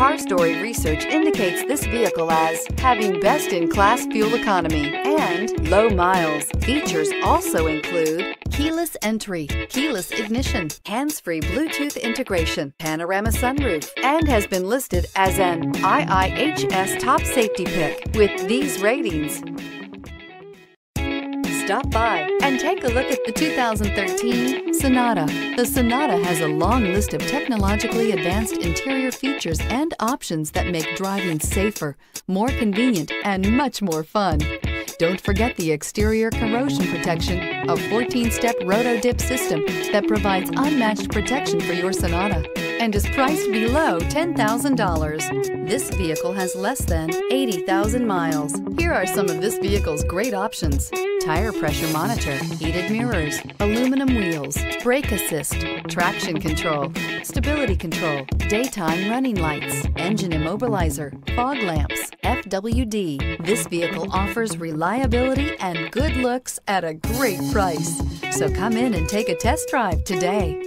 CarStory research indicates this vehicle as having best-in-class fuel economy and low miles. Features also include keyless entry, keyless ignition, hands-free Bluetooth integration, panorama sunroof, and has been listed as an IIHS top safety pick with these ratings. Stop by and take a look at the 2013 Sonata. The Sonata has a long list of technologically advanced interior features and options that make driving safer, more convenient, and much more fun. Don't forget the exterior corrosion protection, a 14-step roto-dip system that provides unmatched protection for your Sonata and is priced below $10,000. This vehicle has less than 80,000 miles. Here are some of this vehicle's great options: tire pressure monitor, heated mirrors, aluminum wheels, brake assist, traction control, stability control, daytime running lights, engine immobilizer, fog lamps, FWD. This vehicle offers reliability and good looks at a great price. So come in and take a test drive today.